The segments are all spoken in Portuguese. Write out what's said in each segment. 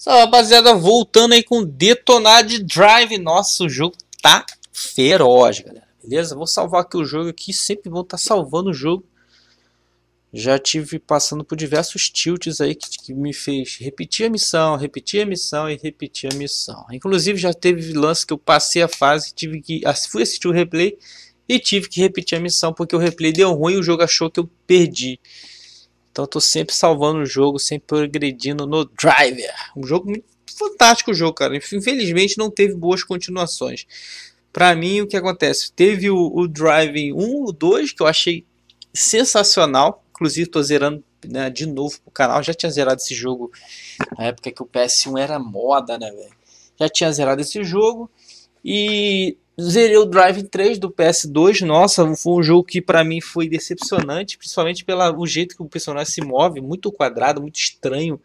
Só rapaziada, voltando aí com detonar de Drive. Nossa, o jogo tá feroz, galera. Beleza? Vou salvar aqui o jogo aqui. Sempre vou estar salvando o jogo. Já tive passando por diversos tilts aí que me fez repetir a missão, repetir a missão. Inclusive já teve lance que eu passei a fase, fui assistir o replay e tive que repetir a missão porque o replay deu ruim e o jogo achou que eu perdi. Então eu tô sempre salvando o jogo, sempre progredindo no Driver. Um jogo muito fantástico, o jogo, cara. Infelizmente não teve boas continuações. Pra mim, o que acontece? Teve o Drive 1, o 2, que eu achei sensacional. Inclusive tô zerando, né, de novo pro canal. Já tinha zerado esse jogo na época que o PS1 era moda, né, velho? Já tinha zerado esse jogo e zerei o Drive 3 do PS2. Nossa, foi um jogo que pra mim foi decepcionante, principalmente pelo jeito que o personagem se move, muito quadrado, muito estranho,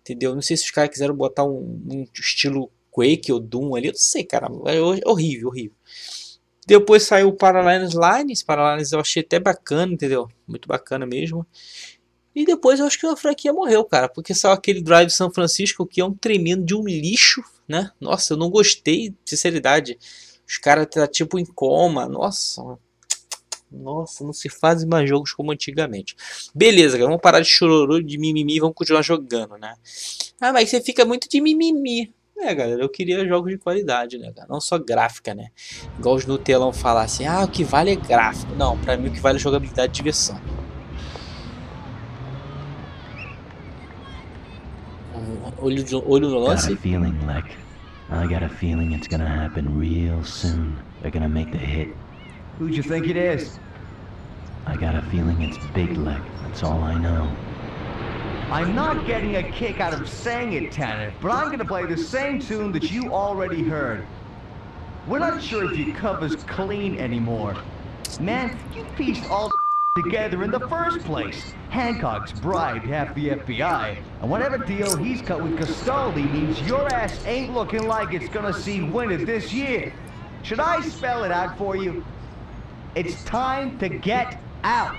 entendeu? Não sei se os caras quiseram botar um estilo Quake ou Doom ali, eu não sei, cara, é horrível, horrível. Depois saiu o Parallels Lines. Parallels eu achei até bacana, entendeu? Muito bacana mesmo. E depois eu acho que a franquia morreu, cara. Porque saiu aquele Drive San Francisco, que é um tremendo de um lixo, né? Nossa, eu não gostei, sinceridade. Os caras tá tipo em coma. Nossa, nossa, não se fazem mais jogos como antigamente. Beleza, cara, vamos parar de chororô, de mimimi, vamos continuar jogando, né? Ah, mas você fica muito de mimimi. É, galera, eu queria jogos de qualidade, né, cara? Não só gráfica, né? Igual os Nutelão falam assim, ah, o que vale é gráfico. Não, pra mim o que vale é jogabilidade e diversão. Olho no lance. I got a feeling it's gonna happen real soon. They're gonna make the hit. Who do you think it is? I got a feeling it's Big Leg. That's all I know. I'm not getting a kick out of saying it, Tanner, but I'm gonna play the same tune that you already heard. We're not sure if your cover's clean anymore. Man, you pieced all together in the first place. Hancock's bribed half the FBI, and whatever deal he's cut with Castaldi means your ass ain't looking like it's gonna see winner this year. Should I spell it out for you? It's time to get out.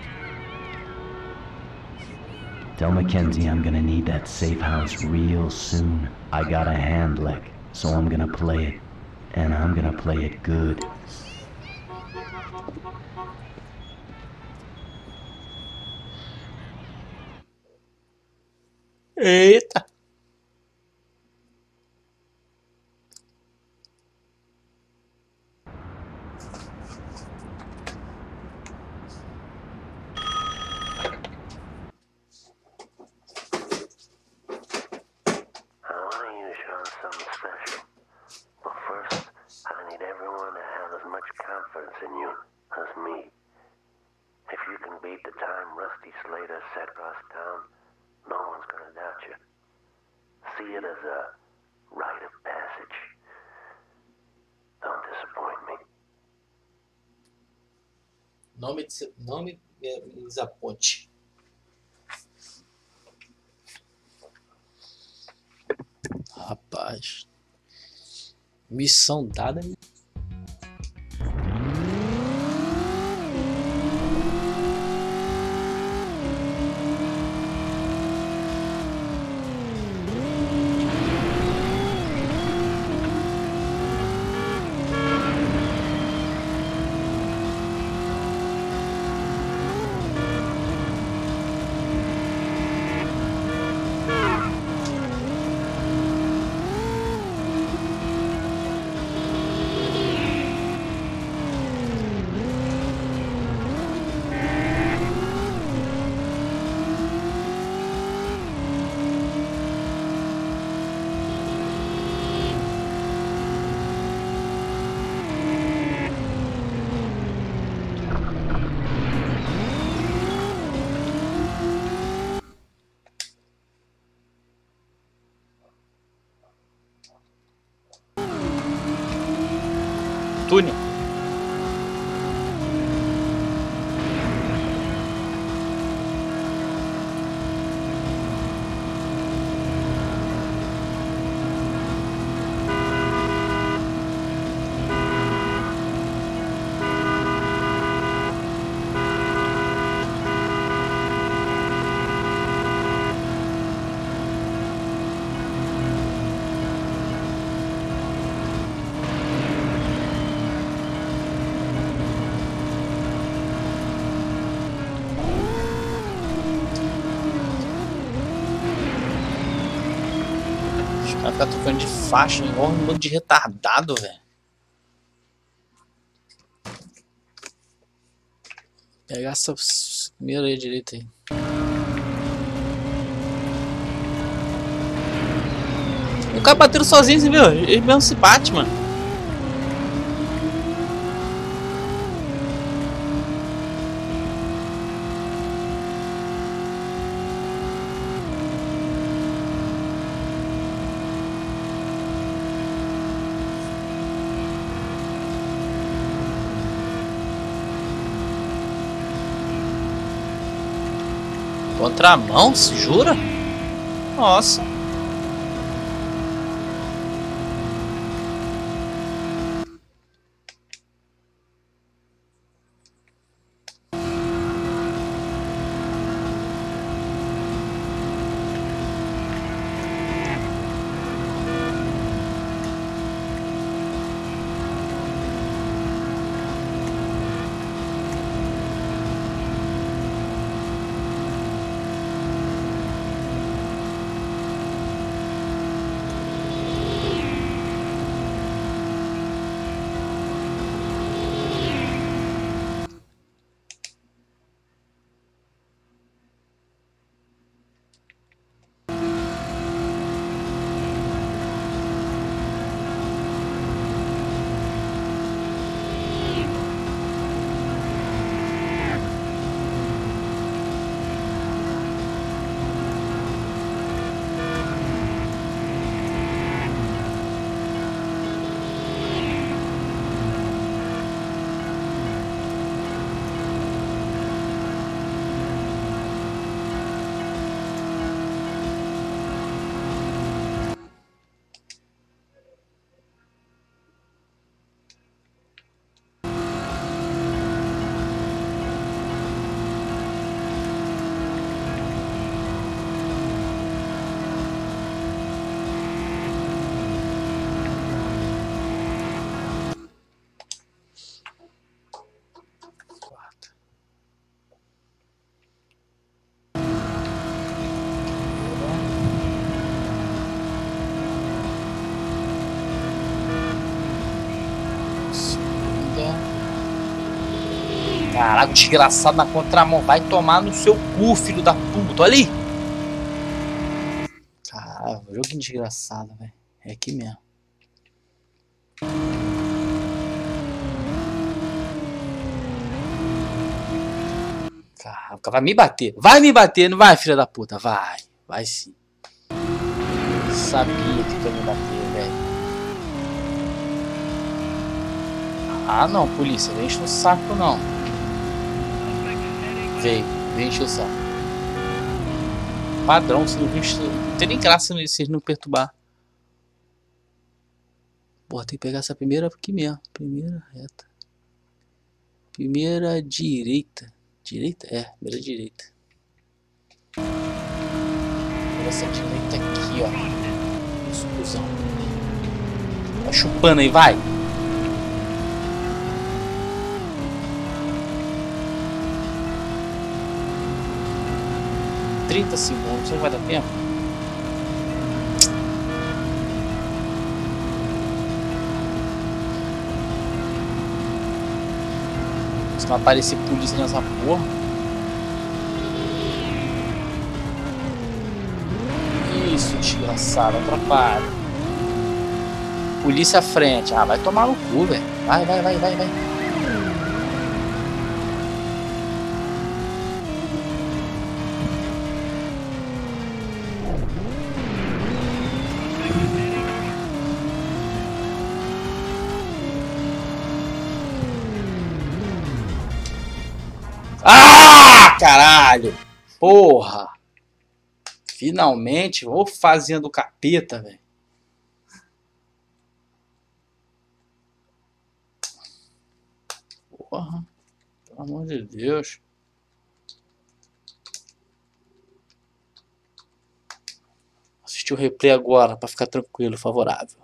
Tell McKenzie I'm gonna need that safe house real soon. I got a hand lick, so I'm gonna play it. And I'm gonna play it good. Eita! In you as me. If you can beat the time Rusty Slater set us down, no one's gonna doubt you. See it as a rite of passage. Don't disappoint me. Não me desaponte. Rapaz, missão dada. Túnel. Vai ficar trocando de faixa, igual um bando de retardado, velho. Pegar essa primeira aí, direita aí. O cara bateu sozinho, você viu? Ele mesmo se bate, mano. Contramão, se jura? Nossa. Caraca, desgraçado na contramão. Vai tomar no seu cu, filho da puta. Olha aí. Caralho, jogo desgraçado, velho. É aqui mesmo. Caraca, vai me bater. Vai me bater, não vai, filha da puta? Vai, vai sim. Eu sabia que ia me bater, velho. Ah, não, polícia. Não enche o saco, não. Veio, enche o saco. Padrão, se não visto. Não tem nem graça se vocês não perturbar. Porra, tem que pegar essa primeira aqui mesmo. Primeira reta. Primeira direita. Direita? É, primeira direita. Essa direita aqui, ó. Exclusão. Tá chupando aí, vai! Segundos, não vai dar tempo. Se não aparecer polícia nessa porra. Isso, desgraçado, atrapalha. Polícia à frente. Ah, vai tomar no cu, velho. Vai, vai, vai, vai, vai. Caralho, porra, finalmente, ô fazenda do capeta, velho. Porra, pelo amor de Deus. Assistir o replay agora pra ficar tranquilo, favorável.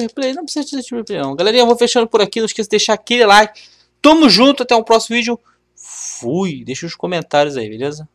Replay, não precisa assistir o replay não. Galerinha, eu vou fechando por aqui, não esqueça de deixar aquele like, Tamo junto, até o próximo vídeo. Fui. Deixa os comentários aí, beleza?